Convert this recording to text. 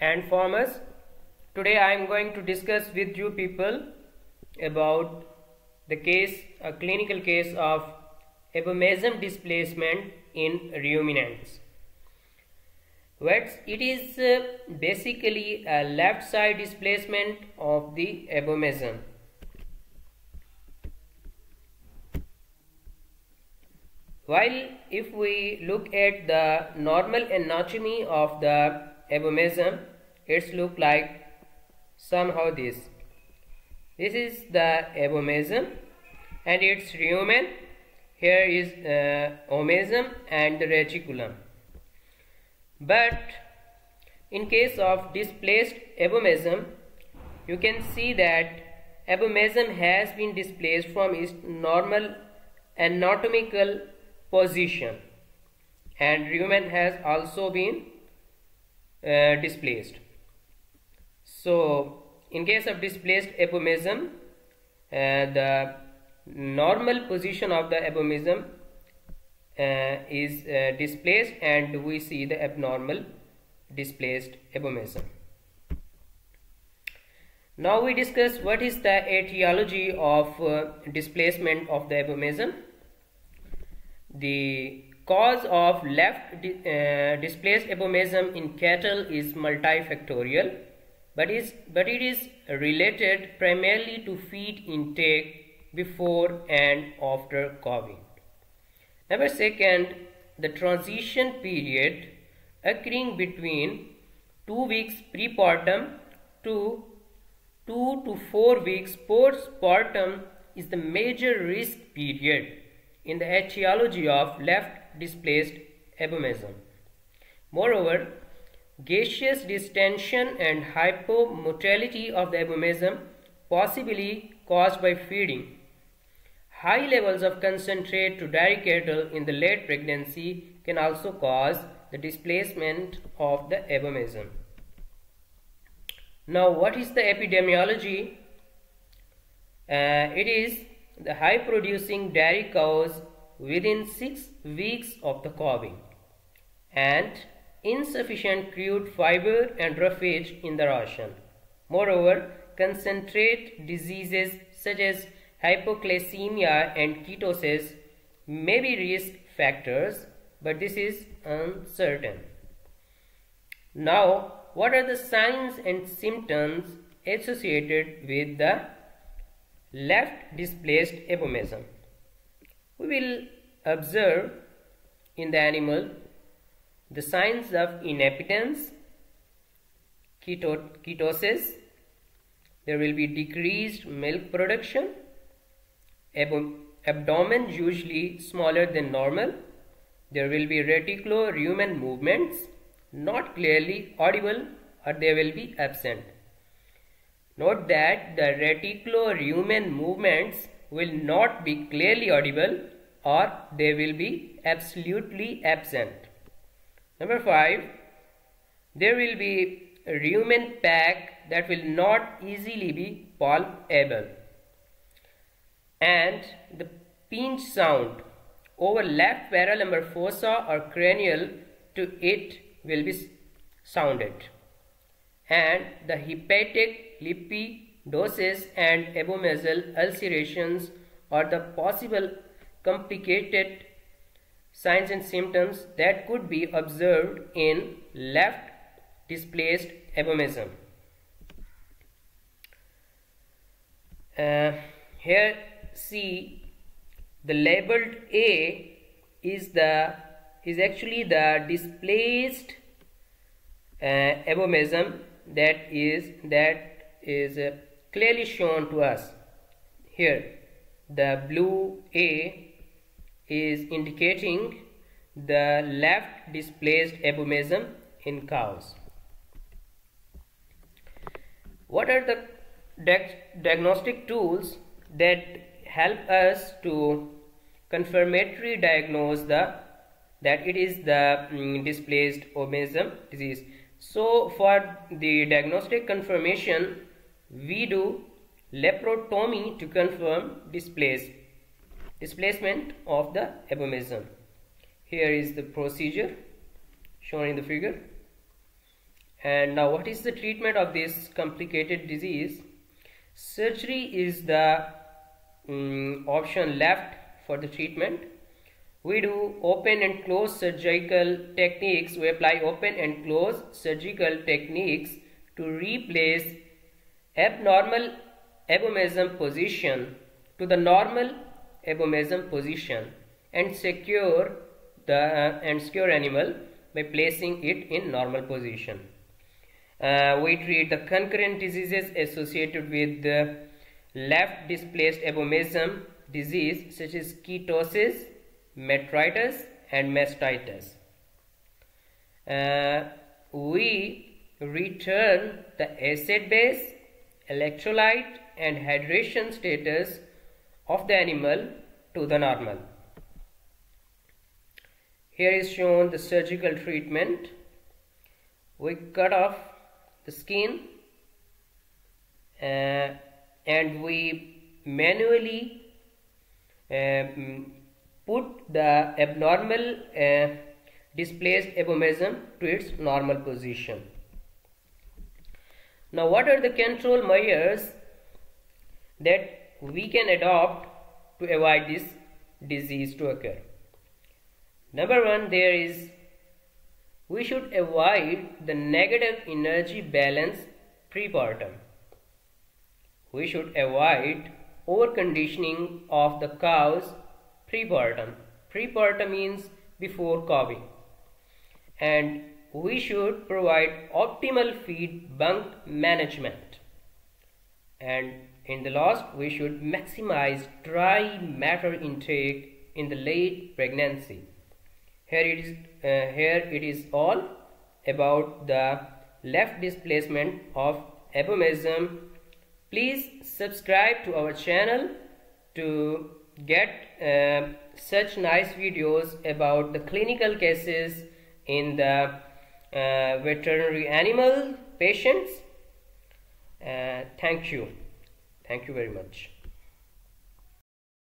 and farmers. Today I am going to discuss with you people about the case, a clinical case of abomasum displacement in ruminants. It is basically a left side displacement of the abomasum. While if we look at the normal anatomy of the abomasum, it's look like somehow this. This is the abomasum and its rumen. Here is omasum and the reticulum. But in case of displaced abomasum, you can see that abomasum has been displaced from its normal anatomical position, and rumen has also been displaced. So in case of displaced abomasum, the normal position of the abomasum is displaced, and we see the abnormal displaced abomasum. Now we discuss what is the etiology of displacement of the abomasum. The cause of left displaced abomasum in cattle is multifactorial, but it is related primarily to feed intake before and after calving. Number second, the transition period occurring between 2 weeks prepartum to 2 to 4 weeks postpartum is the major risk period in the etiology of left displaced abomasum. Moreover, gaseous distension and hypomotility of the abomasum, possibly caused by feeding. High levels of concentrate to dairy cattle in the late pregnancy can also cause the displacement of the abomasum. Now, what is the epidemiology? It is the high producing dairy cows within 6 weeks of the calving and insufficient crude fiber and roughage in the ration. Moreover, concentrate diseases such as hypoglycemia and ketosis may be risk factors, but this is uncertain. Now, what are the signs and symptoms associated with the left displaced abomasum? We will observe in the animal the signs of inappetence, ketosis, there will be decreased milk production, abdomen usually smaller than normal, there will be reticulo-rumen movements not clearly audible or they will be absent. Note that the reticulo-rumen movements will not be clearly audible or they will be absolutely absent. Number 5, there will be a rumen pack that will not easily be palpable, and the pinch sound over left parallel fossa or cranial to it will be sounded, and the hepatic lipidosis and abomasal ulcerations are the possible complicated signs and symptoms that could be observed in left displaced abomasum. Here see, the labeled A is actually the displaced abomasum that is clearly shown to us. Here the blue A is indicating the left displaced abomasum in cows. What are the diagnostic tools that help us to confirmatory diagnose that it is the displaced abomasum disease? So for the diagnostic confirmation, we do leprotomy to confirm displacement of the abomasum. Here is the procedure shown in the figure, And now what is the treatment of this complicated disease? Surgery is the option left for the treatment. We do open and close surgical techniques. We apply open and close surgical techniques to replace abnormal abomasum position to the normal abomasum position and secure the animal by placing it in normal position. We treat the concurrent diseases associated with the left displaced abomasum disease, such as ketosis, metritis, and mastitis. We return the acid base, electrolyte, and hydration status of the animal to the normal. Here is shown the surgical treatment. We cut off the skin and we manually put the abnormal displaced abomasum to its normal position. Now, what are the control measures that we can adopt to avoid this disease to occur? Number one, we should avoid the negative energy balance prepartum. We should avoid overconditioning of the cows prepartum. Prepartum means before calving. And we should provide optimal feed bunk management. And in the last, we should maximize dry matter intake in the late pregnancy. Here it is all about the left displacement of abomasum. Please subscribe to our channel to get such nice videos about the clinical cases in the veterinary animal patients. Thank you. Thank you very much.